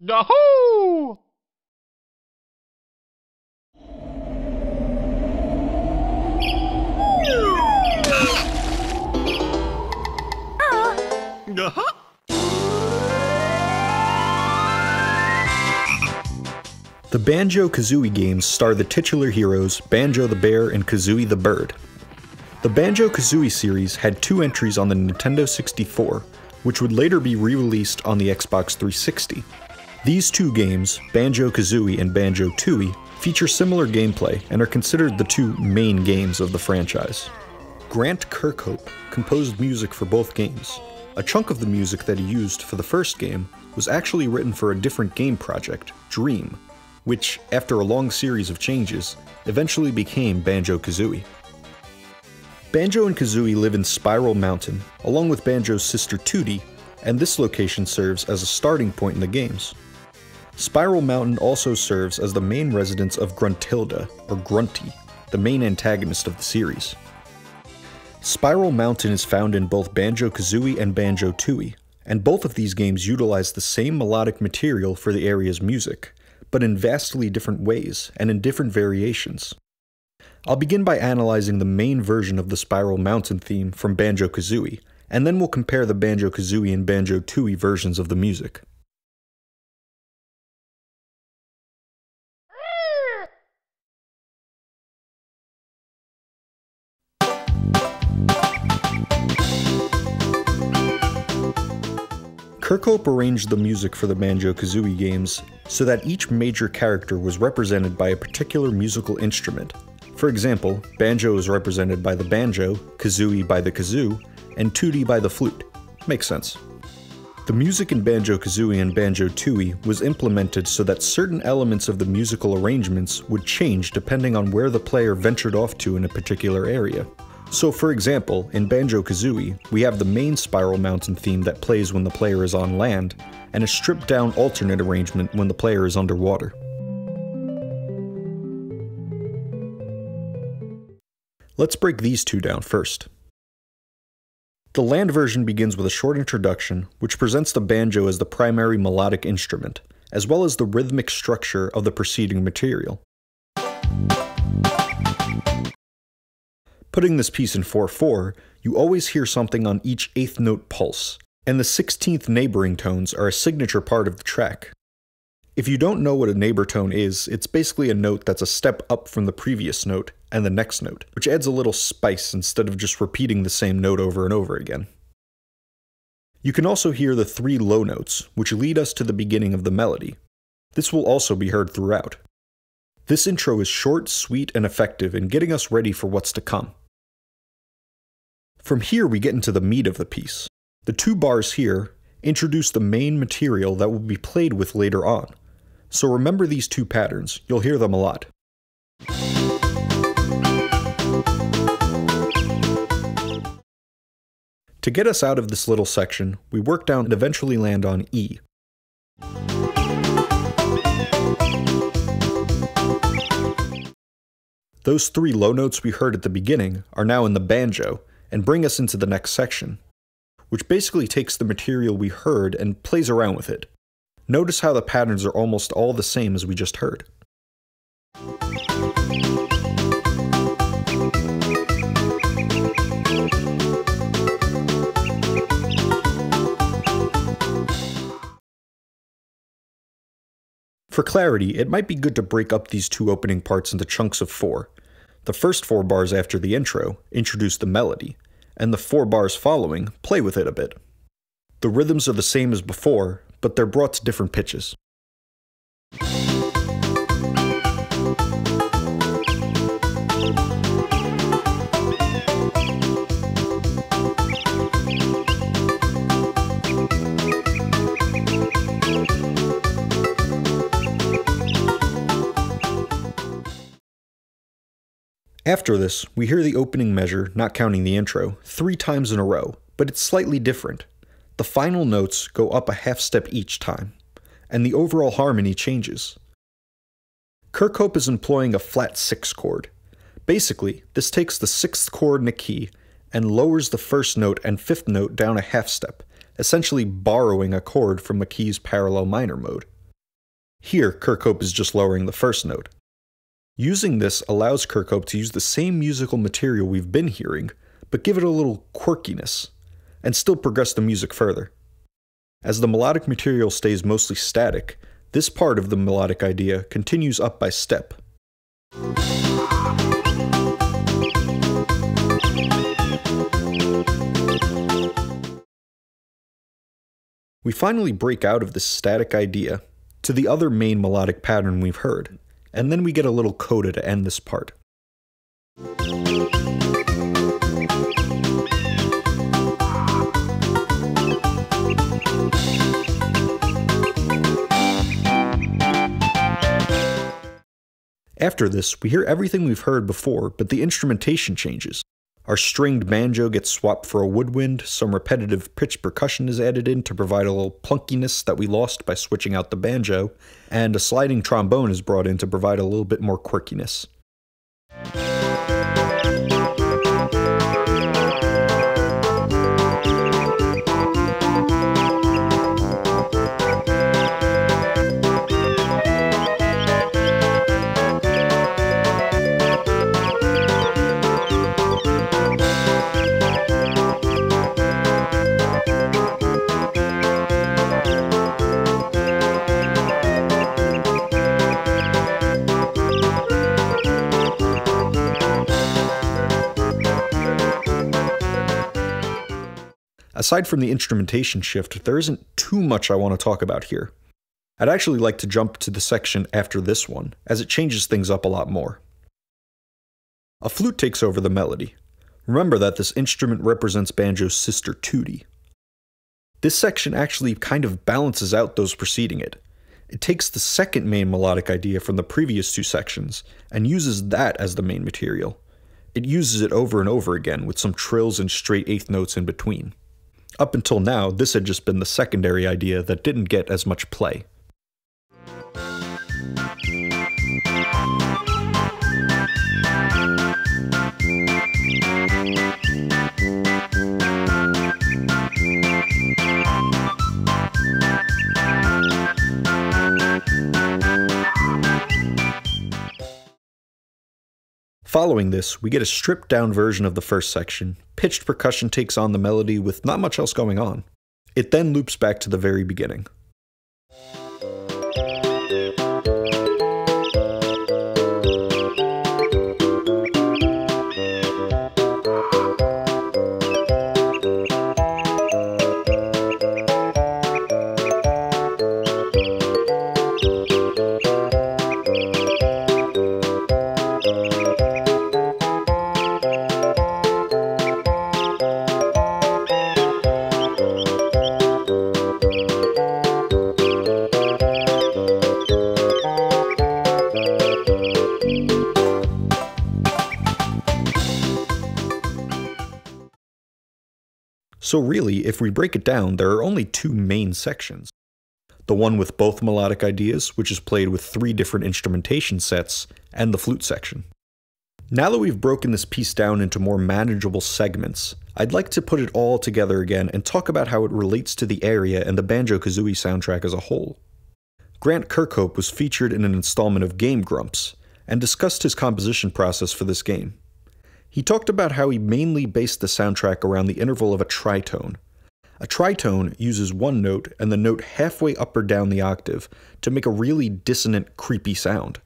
No! Uh-huh. The Banjo-Kazooie games star the titular heroes Banjo the Bear and Kazooie the Bird. The Banjo-Kazooie series had two entries on the Nintendo 64, which would later be re-released on the Xbox 360. These two games, Banjo-Kazooie and Banjo-Tooie, feature similar gameplay and are considered the two main games of the franchise. Grant Kirkhope composed music for both games. A chunk of the music that he used for the first game was actually written for a different game project, Dream, which, after a long series of changes, eventually became Banjo-Kazooie. Banjo and Kazooie live in Spiral Mountain, along with Banjo's sister Tooty, and this location serves as a starting point in the games. Spiral Mountain also serves as the main residence of Gruntilda, or Grunty, the main antagonist of the series. Spiral Mountain is found in both Banjo-Kazooie and Banjo-Tooie, and both of these games utilize the same melodic material for the area's music, but in vastly different ways and in different variations. I'll begin by analyzing the main version of the Spiral Mountain theme from Banjo-Kazooie, and then we'll compare the Banjo-Kazooie and Banjo-Tooie versions of the music. Kirkhope arranged the music for the Banjo-Kazooie games so that each major character was represented by a particular musical instrument. For example, Banjo is represented by the banjo, Kazooie by the kazoo, and Tooty by the flute. Makes sense. The music in Banjo-Kazooie and Banjo-Tooie was implemented so that certain elements of the musical arrangements would change depending on where the player ventured off to in a particular area. So, for example, in Banjo-Kazooie, we have the main Spiral Mountain theme that plays when the player is on land, and a stripped-down alternate arrangement when the player is underwater. Let's break these two down first. The land version begins with a short introduction, which presents the banjo as the primary melodic instrument, as well as the rhythmic structure of the preceding material. Putting this piece in 4/4, you always hear something on each 8th note pulse, and the 16th neighboring tones are a signature part of the track. If you don't know what a neighbor tone is, it's basically a note that's a step up from the previous note and the next note, which adds a little spice instead of just repeating the same note over and over again. You can also hear the three low notes, which lead us to the beginning of the melody. This will also be heard throughout. This intro is short, sweet, and effective in getting us ready for what's to come. From here we get into the meat of the piece. The two bars here introduce the main material that will be played with later on. So remember these two patterns, you'll hear them a lot. To get us out of this little section, we work down and eventually land on E. Those three low notes we heard at the beginning are now in the banjo, and bring us into the next section, which basically takes the material we heard and plays around with it. Notice how the patterns are almost all the same as we just heard. For clarity, it might be good to break up these two opening parts into chunks of four. The first four bars after the intro introduce the melody, and the four bars following play with it a bit. The rhythms are the same as before, but they're brought to different pitches. After this, we hear the opening measure, not counting the intro, 3 times in a row, but it's slightly different. The final notes go up a half step each time, and the overall harmony changes. Kirkhope is employing a flat 6 chord. Basically, this takes the 6th chord in a key and lowers the first note and 5th note down a half step, essentially borrowing a chord from a key's parallel minor mode. Here, Kirkhope is just lowering the first note. Using this allows Kirkhope to use the same musical material we've been hearing, but give it a little quirkiness, and still progress the music further. As the melodic material stays mostly static, this part of the melodic idea continues up by step. We finally break out of this static idea to the other main melodic pattern we've heard, and then we get a little coda to end this part. After this, we hear everything we've heard before, but the instrumentation changes. Our stringed banjo gets swapped for a woodwind, some repetitive pitch percussion is added in to provide a little plunkiness that we lost by switching out the banjo, and a sliding trombone is brought in to provide a little bit more quirkiness. Aside from the instrumentation shift, there isn't too much I want to talk about here. I'd actually like to jump to the section after this one, as it changes things up a lot more. A flute takes over the melody. Remember that this instrument represents Banjo's sister Tooty. This section actually kind of balances out those preceding it. It takes the second main melodic idea from the previous two sections, and uses that as the main material. It uses it over and over again, with some trills and straight eighth notes in between. Up until now, this had just been the secondary idea that didn't get as much play. Following this, we get a stripped-down version of the first section. Pitched percussion takes on the melody with not much else going on. It then loops back to the very beginning. So really, if we break it down, there are only two main sections. The one with both melodic ideas, which is played with three different instrumentation sets, and the flute section. Now that we've broken this piece down into more manageable segments, I'd like to put it all together again and talk about how it relates to the area and the Banjo-Kazooie soundtrack as a whole. Grant Kirkhope was featured in an installment of Game Grumps, and discussed his composition process for this game. He talked about how he mainly based the soundtrack around the interval of a tritone. A tritone uses one note and the note halfway up or down the octave to make a really dissonant, creepy sound.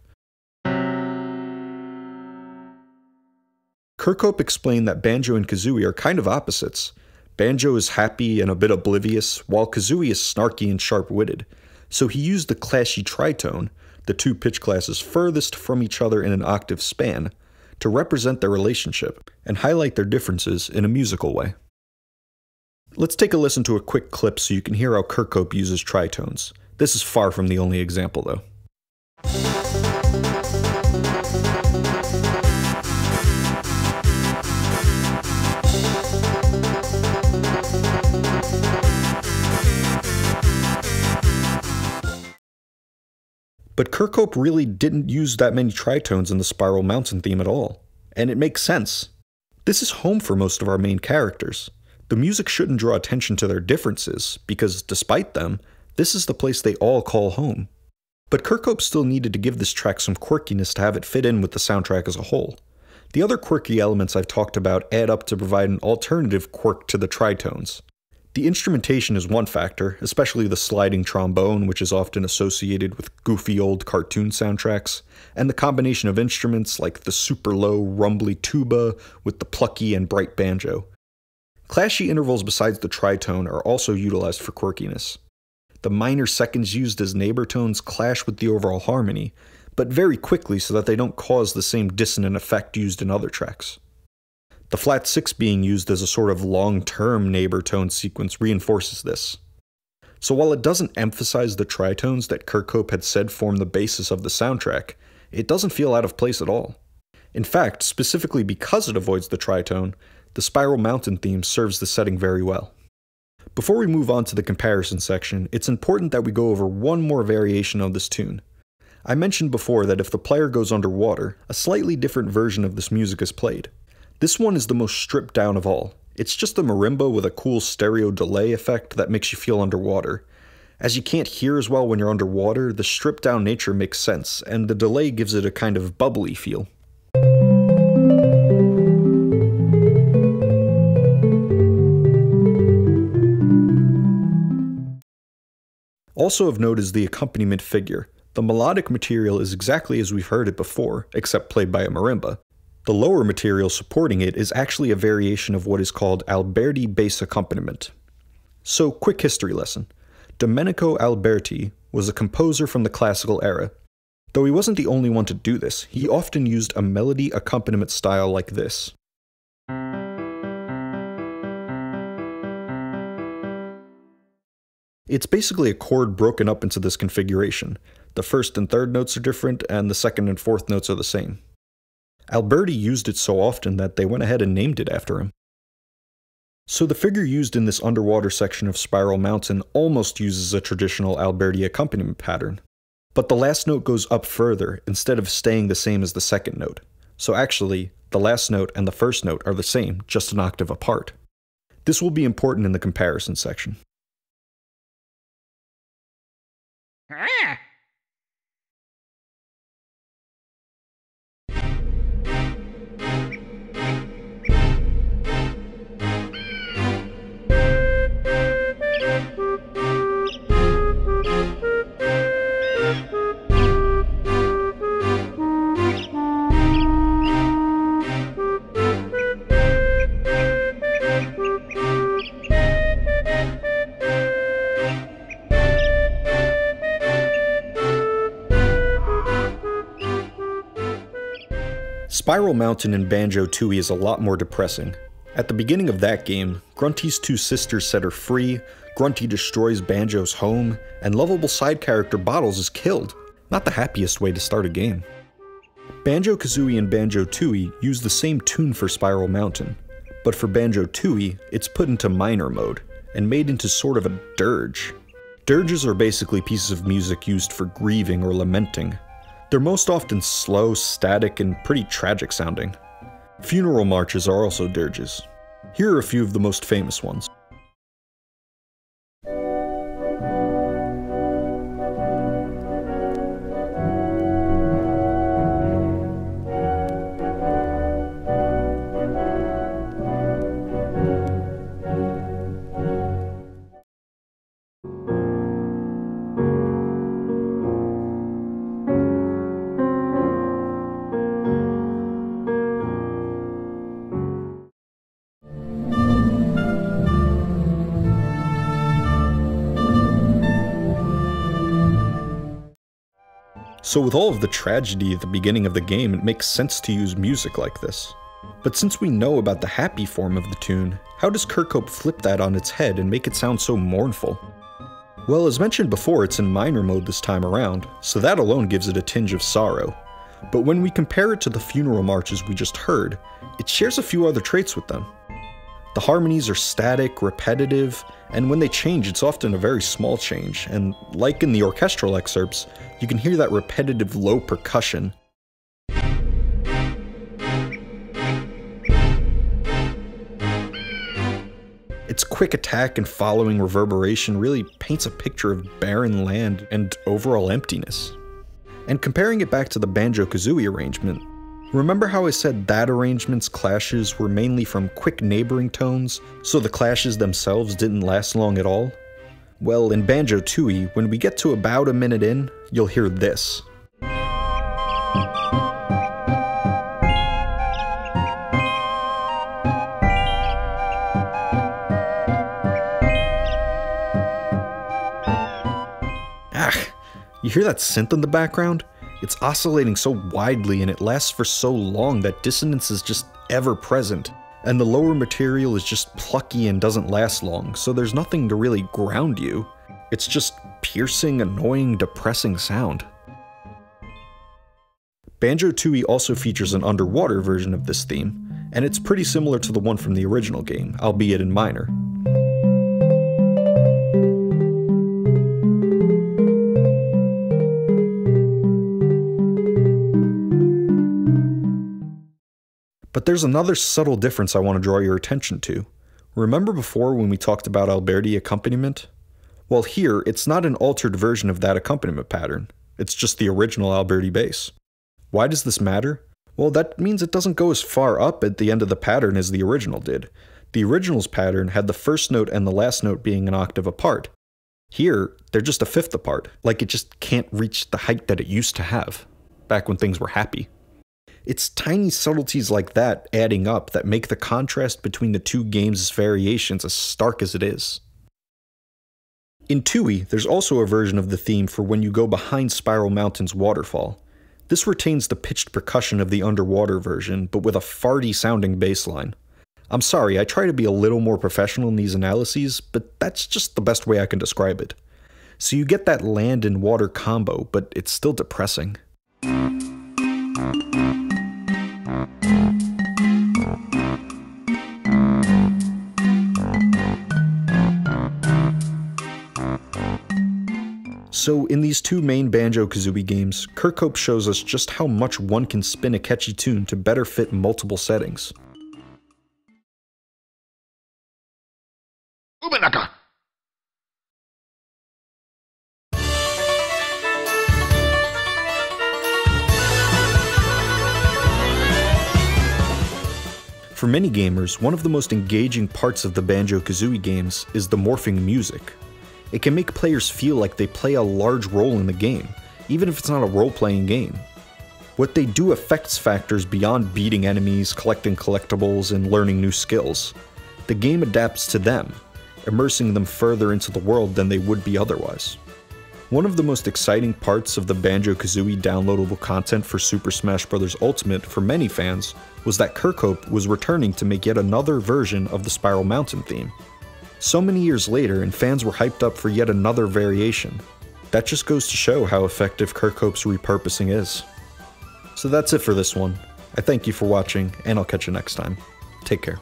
Kirkhope explained that Banjo and Kazooie are kind of opposites. Banjo is happy and a bit oblivious, while Kazooie is snarky and sharp-witted. So he used the clashy tritone, the two pitch classes furthest from each other in an octave span, to represent their relationship and highlight their differences in a musical way. Let's take a listen to a quick clip so you can hear how Kirkhope uses tritones. This is far from the only example, though. But Kirkhope really didn't use that many tritones in the Spiral Mountain theme at all, and it makes sense. This is home for most of our main characters. The music shouldn't draw attention to their differences, because despite them, this is the place they all call home. but Kirkhope still needed to give this track some quirkiness to have it fit in with the soundtrack as a whole. The other quirky elements I've talked about add up to provide an alternative quirk to the tritones. The instrumentation is one factor, especially the sliding trombone, which is often associated with goofy old cartoon soundtracks, and the combination of instruments like the super low, rumbly tuba with the plucky and bright banjo. Clashy intervals besides the tritone are also utilized for quirkiness. The minor seconds used as neighbor tones clash with the overall harmony, but very quickly so that they don't cause the same dissonant effect used in other tracks. The flat six being used as a sort of long-term neighbor tone sequence reinforces this. So while it doesn't emphasize the tritones that Kirkhope had said form the basis of the soundtrack, it doesn't feel out of place at all. In fact, specifically because it avoids the tritone, the Spiral Mountain theme serves the setting very well. Before we move on to the comparison section, it's important that we go over one more variation of this tune. I mentioned before that if the player goes underwater, a slightly different version of this music is played. This one is the most stripped down of all. It's just a marimba with a cool stereo delay effect that makes you feel underwater. As you can't hear as well when you're underwater, the stripped down nature makes sense, and the delay gives it a kind of bubbly feel. Also of note is the accompaniment figure. The melodic material is exactly as we've heard it before, except played by a marimba. The lower material supporting it is actually a variation of what is called Alberti bass accompaniment. So, quick history lesson. Domenico Alberti was a composer from the classical era. Though he wasn't the only one to do this, he often used a melody accompaniment style like this. It's basically a chord broken up into this configuration. The first and third notes are different, and the second and fourth notes are the same. Alberti used it so often that they went ahead and named it after him. So the figure used in this underwater section of Spiral Mountain almost uses a traditional Alberti accompaniment pattern, but the last note goes up further instead of staying the same as the second note. So actually, the last note and the first note are the same, just an octave apart. This will be important in the comparison section. Spiral Mountain in Banjo-Tooie is a lot more depressing. At the beginning of that game, Grunty's two sisters set her free, Grunty destroys Banjo's home, and lovable side character Bottles is killed. Not the happiest way to start a game. Banjo-Kazooie and Banjo-Tooie use the same tune for Spiral Mountain, but for Banjo-Tooie, it's put into minor mode, and made into sort of a dirge. Dirges are basically pieces of music used for grieving or lamenting. They're most often slow, static, and pretty tragic sounding. Funeral marches are also dirges. Here are a few of the most famous ones. So with all of the tragedy at the beginning of the game, it makes sense to use music like this. But since we know about the happy form of the tune, how does Kirkhope flip that on its head and make it sound so mournful? Well, as mentioned before, it's in minor mode this time around, so that alone gives it a tinge of sorrow. But when we compare it to the funeral marches we just heard, it shares a few other traits with them. The harmonies are static, repetitive, and when they change, it's often a very small change, and like in the orchestral excerpts, you can hear that repetitive low percussion. Its quick attack and following reverberation really paints a picture of barren land and overall emptiness. and comparing it back to the Banjo-Kazooie arrangement. Remember how I said that arrangement's clashes were mainly from quick neighboring tones, so the clashes themselves didn't last long at all? Well, in Banjo-Tooie, when we get to about a minute in, you'll hear this. Ach, you hear that synth in the background? It's oscillating so widely and it lasts for so long that dissonance is just ever present, and the lower material is just plucky and doesn't last long, so there's nothing to really ground you. It's just piercing, annoying, depressing sound. Banjo-Tooie also features an underwater version of this theme, and it's pretty similar to the one from the original game, albeit in minor. But there's another subtle difference I want to draw your attention to. Remember before when we talked about Alberti accompaniment? Well, here, it's not an altered version of that accompaniment pattern. It's just the original Alberti bass. Why does this matter? Well, that means it doesn't go as far up at the end of the pattern as the original did. The original's pattern had the first note and the last note being an octave apart. Here, they're just a fifth apart, like it just can't reach the height that it used to have, back when things were happy. It's tiny subtleties like that adding up that make the contrast between the two games' variations as stark as it is. In Tooie, there's also a version of the theme for when you go behind Spiral Mountain's waterfall. This retains the pitched percussion of the underwater version, but with a farty-sounding bass line. I'm sorry, I try to be a little more professional in these analyses, but that's just the best way I can describe it. So you get that land and water combo, but it's still depressing. So in these two main Banjo-Kazooie games, Kirkhope shows us just how much one can spin a catchy tune to better fit multiple settings. Ubenaka. For many gamers, one of the most engaging parts of the Banjo-Kazooie games is the morphing music. It can make players feel like they play a large role in the game, even if it's not a role-playing game. What they do affects factors beyond beating enemies, collecting collectibles, and learning new skills. The game adapts to them, immersing them further into the world than they would be otherwise. One of the most exciting parts of the Banjo-Kazooie downloadable content for Super Smash Bros. Ultimate for many fans was that Kirkhope was returning to make yet another version of the Spiral Mountain theme. So many years later, and fans were hyped up for yet another variation. That just goes to show how effective Kirkhope's repurposing is. So that's it for this one. I thank you for watching, and I'll catch you next time. Take care.